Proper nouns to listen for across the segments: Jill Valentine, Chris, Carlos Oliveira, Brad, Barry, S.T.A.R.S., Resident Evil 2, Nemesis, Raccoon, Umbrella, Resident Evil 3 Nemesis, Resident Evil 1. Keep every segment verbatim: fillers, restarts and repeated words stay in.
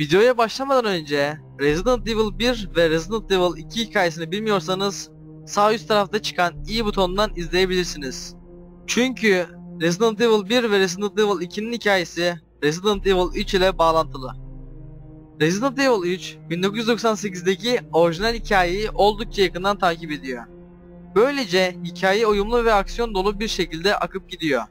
Videoya başlamadan önce Resident Evil bir ve Resident Evil iki hikayesini bilmiyorsanız sağ üst tarafta çıkan i butonundan izleyebilirsiniz. Çünkü Resident Evil bir ve Resident Evil iki'nin hikayesi Resident Evil üç ile bağlantılı. Resident Evil üç bin dokuz yüz doksan sekiz'deki orijinal hikayeyi oldukça yakından takip ediyor. Böylece hikaye uyumlu ve aksiyon dolu bir şekilde akıp gidiyor.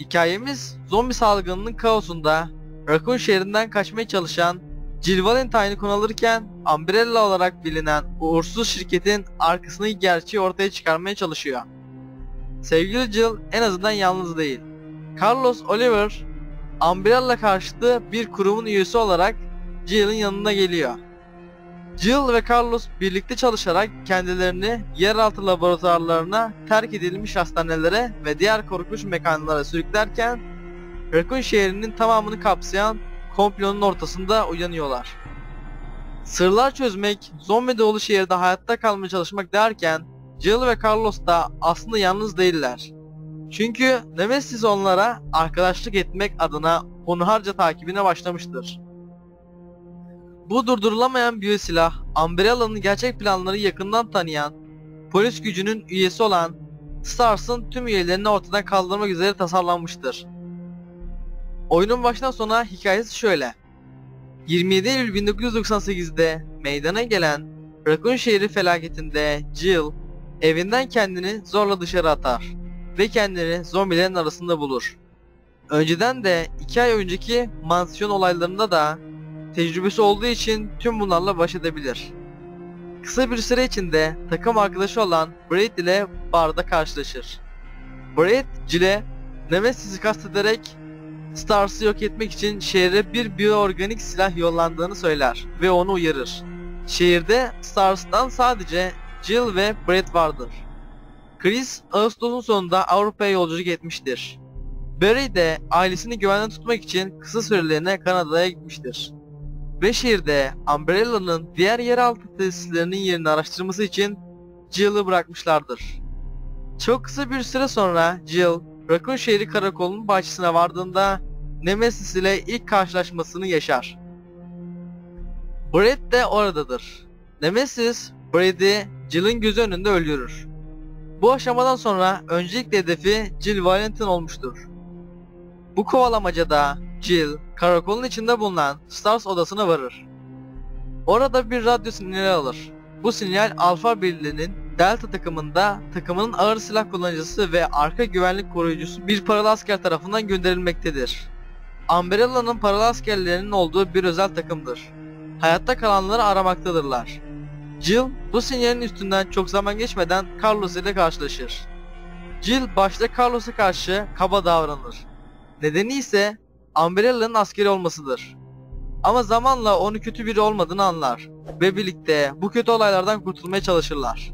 Hikayemiz zombi salgınının kaosunda Raccoon şehrinden kaçmaya çalışan Jill Valentine'ı konu alırken Umbrella olarak bilinen uğursuz şirketin arkasındaki gerçeği ortaya çıkarmaya çalışıyor. Sevgili Jill en azından yalnız değil. Carlos Oliveira, Umbrella karşıtı bir kurumun üyesi olarak Jill'in yanına geliyor. Jill ve Carlos birlikte çalışarak kendilerini yeraltı laboratuvarlarına, terk edilmiş hastanelere ve diğer korkunç mekanlara sürüklerken Raccoon şehrinin tamamını kapsayan komplonun ortasında uyanıyorlar. Sırlar çözmek, zombi dolu şehirde hayatta kalmaya çalışmak derken Jill ve Carlos da aslında yalnız değiller. Çünkü Nemesis onlara arkadaşlık etmek adına hunharca takibine başlamıştır. Bu durdurulamayan biyosilah, Umbrella'nın gerçek planları yakından tanıyan, polis gücünün üyesi olan S T A R S'ın tüm üyelerini ortadan kaldırmak üzere tasarlanmıştır. Oyunun baştan sona hikayesi şöyle. yirmi yedi Eylül bin dokuz yüz doksan sekiz'de meydana gelen Raccoon şehri felaketinde Jill evinden kendini zorla dışarı atar ve kendini zombilerin arasında bulur. Önceden de iki ay önceki mansiyon olaylarında da tecrübesi olduğu için tüm bunlarla baş edebilir. Kısa bir süre içinde takım arkadaşı olan Brad ile barda karşılaşır. Brad, Jill'e Nemesis'i kastederek S T A R S'ı yok etmek için şehre bir biyoorganik silah yollandığını söyler ve onu uyarır. Şehirde S T A R S'tan sadece Jill ve Brad vardır. Chris, Ağustos'un sonunda Avrupa'ya yolculuk etmiştir. Barry de ailesini güvende tutmak için kısa süreliğine Kanada'ya gitmiştir. Ve şehirde Umbrella'nın diğer yeraltı tesislerinin yerini araştırması için Jill'i bırakmışlardır. Çok kısa bir süre sonra Jill, Raccoon şehri karakolunun bahçesine vardığında Nemesis ile ilk karşılaşmasını yaşar. Brad de oradadır. Nemesis, Brad'i Jill'in gözü önünde öldürür. Bu aşamadan sonra öncelikle hedefi Jill Valentine olmuştur. Bu kovalamacada Jill, karakolun içinde bulunan S T A R S odasına varır. Orada bir radyo sinyali alır. Bu sinyal Alfa Birliği'nin Delta takımında takımının ağır silah kullanıcısı ve arka güvenlik koruyucusu bir paralı asker tarafından gönderilmektedir. Umbrella'nın paralı askerlerinin olduğu bir özel takımdır. Hayatta kalanları aramaktadırlar. Jill bu sinyalin üstünden çok zaman geçmeden Carlos ile karşılaşır. Jill başta Carlos'a karşı kaba davranır. Nedeni ise Umbrella'nın askeri olmasıdır. Ama zamanla onu kötü biri olmadığını anlar ve birlikte bu kötü olaylardan kurtulmaya çalışırlar.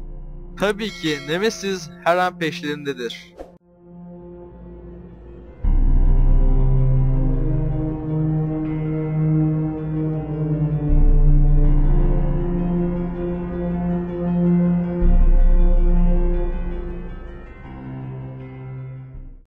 Tabii ki Nemesis her an peşlerindedir.